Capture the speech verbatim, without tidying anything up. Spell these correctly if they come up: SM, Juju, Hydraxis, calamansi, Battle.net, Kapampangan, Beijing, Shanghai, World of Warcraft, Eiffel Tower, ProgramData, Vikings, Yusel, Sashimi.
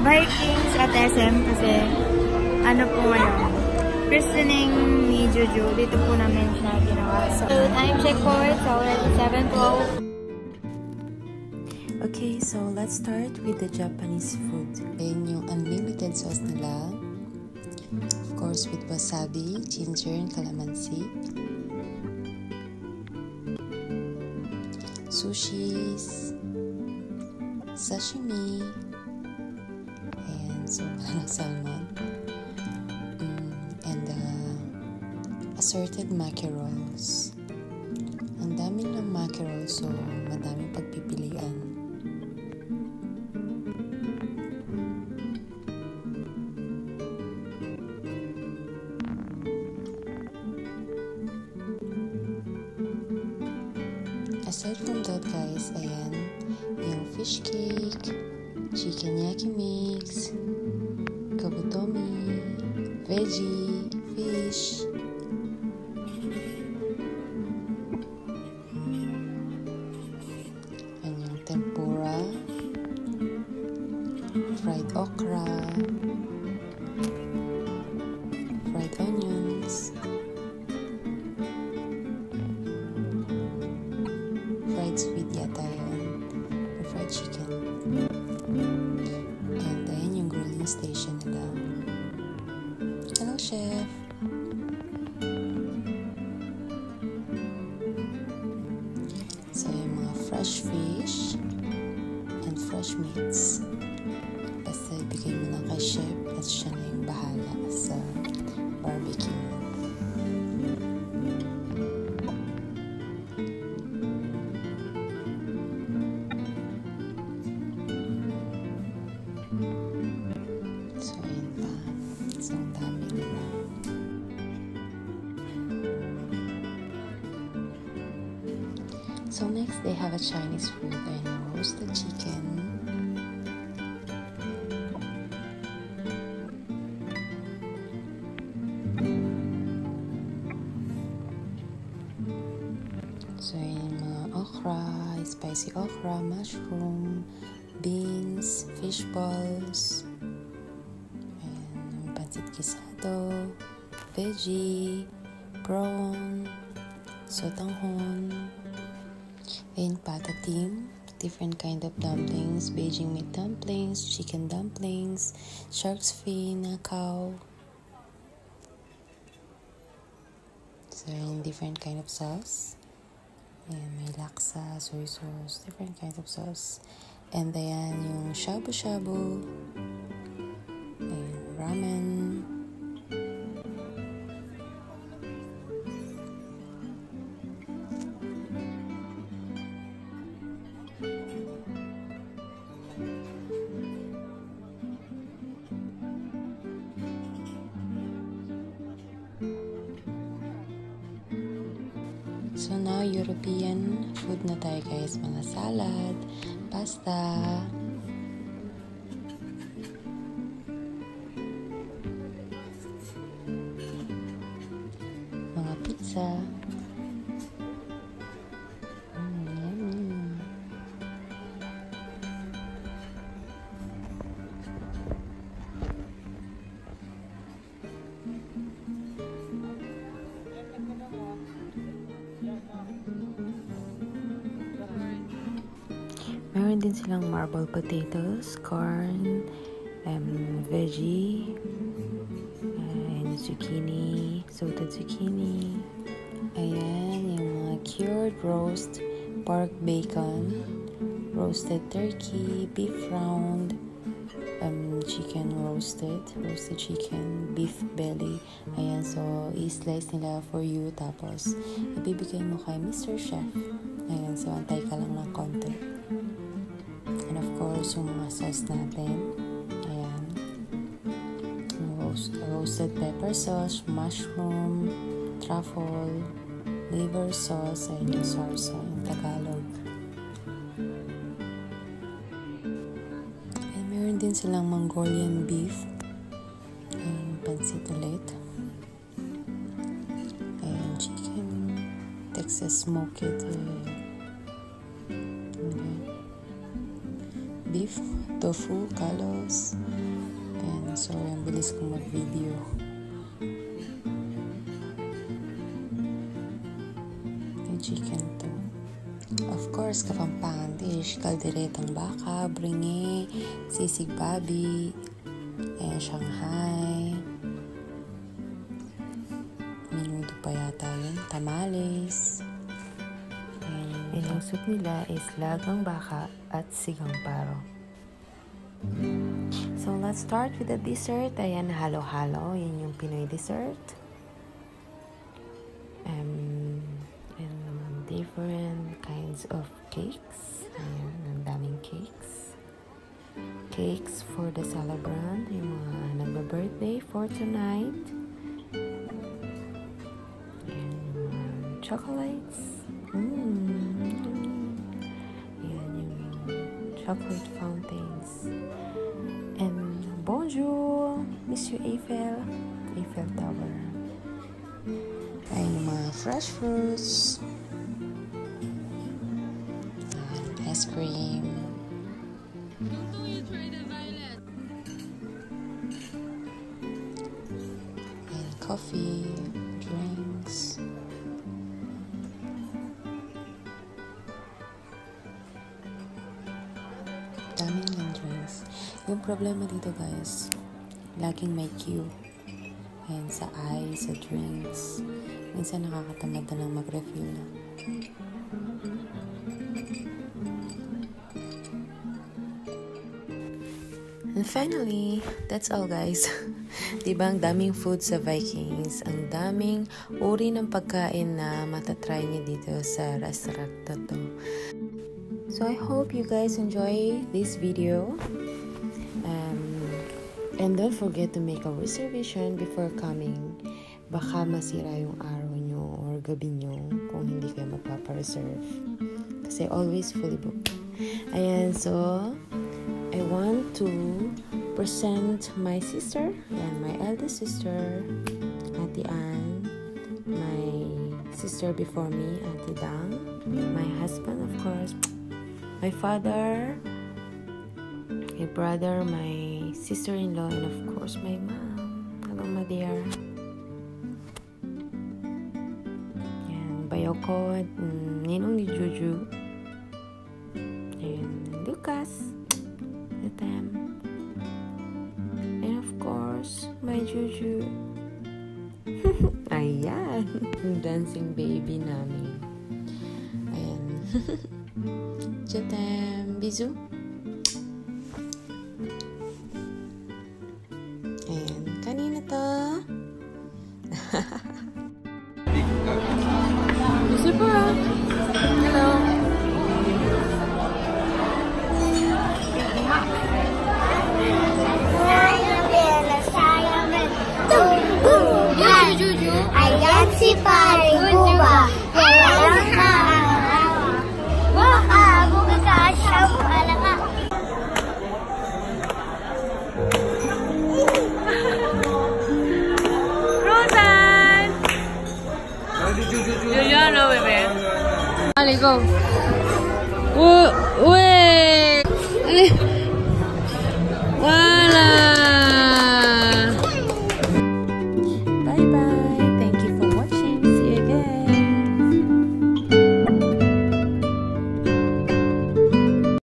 Vikings at S M kasi ano po ngayon, christening ni Juju. Dito po namin siya ginawa. So, time check forward. So, already seven twelve. Okay, so let's start with the Japanese food. Ayan yung unlimited sauce nila. Of course, with wasabi, ginger, and calamansi. Sushis. Sashimi. Ayan, so parang salmon. Mm, and uh, assorted mackerels. Ang dami ng mackerel, so madami pagpipilian. Aside from that, guys, ayan, yung fish cake, chicken yaki mix, kabutomi, veggie, fish. And yung tempura, fried okra, fried onions, sweet yata yun, or fried chicken. And then yung grilling station nila. Hello, chef! So yung mga fresh fish and fresh meats. Basta ibigay mo lang kay chef at siya na yung bahala sa barbecue. So next, they have a Chinese food and roasted chicken, so yung mga okra, spicy okra, mushroom, beans, fish balls, and pancit guisado, veggie, prawn, sotanghon. Ayan, patatim, different kind of dumplings, Beijing meat dumplings, chicken dumplings, shark's fin, cow. So, ayan, different kind of sauce. Ayan, may laksa, soy sauce, different kind of sauce. And ayan, yung shabu-shabu. Ayan, ramen. So now, European food na tayo, guys. Mga salad, pasta. Mga pizza. Mm, yummy. Meron din silang marble potatoes, corn, um, veggie, uh, and zucchini, salted zucchini. Ayan, yung mga cured roast, pork bacon, roasted turkey, beef round, um, chicken roasted, roasted chicken, beef belly. Ayan, so i-slice nila for you, tapos ibibigay mo kay Mister Chef. Ayan, so antay ka lang ng konti. And of course, yung mga sauce natin. Ayan. Roast, roasted pepper sauce, mushroom, truffle, liver sauce, and yung sarsa in Tagalog. And meron din silang Mongolian beef. And pansit ulit. And chicken. Texas smoked eh. Beef, tofu, kalos, Sorry, ang bilis kong mag-video. May chicken to. Of course, Kapampangan dish, kalderetang baka, bringi, sisig babi, eh, Shanghai. Minudo pa yata yun. Tamales. And ang soup nila is lagang baka at sigang paro. So, let's start with the dessert. Ayan, halo-halo. Yan yung Pinoy dessert. Um, and different kinds of cakes. Ayan, ang daming cakes. Cakes for the celebrant. Yung mga nagba-birthday for tonight. And um, chocolates. Mmm. Ayan, yung chocolate fountains. And bonjour, Monsieur Eiffel, Eiffel Tower. Ay, yung mga fresh fruits. And ice cream. And coffee, drinks. Daming yung drinks. Yung problema dito guys, laging may queue. Ayan, sa ice, sa drinks. Minsan nakakatamad na lang mag-refill na. And finally, that's all guys. Diba ang daming food sa Vikings? Ang daming uri ng pagkain na matatry niyo dito sa restaurant na to. So I hope you guys enjoy this video, um, and don't forget to make a reservation before coming. Baka masira yung araw nyo or gabi nyo kung hindi kayo magpapareserve. Kasi always fully booked. Ayan, so I want to present my sister, and my eldest sister, Ate Anne, my sister before me, Ate Dang, my husband of course, my father, my brother, my sister-in-law, and of course my mom. Hello, my dear. Yan, bayaw ko at ninong ni Juju. And Lucas, the them. And of course, my Juju. Ayan, dancing baby namin. Ayan. Je t'aime, bisous. Ayan, kanina to. Gusto po. Hello. Juju, ayan si Paring Buba. Yo, yo no, bebé. Dale, go. Uh, ué.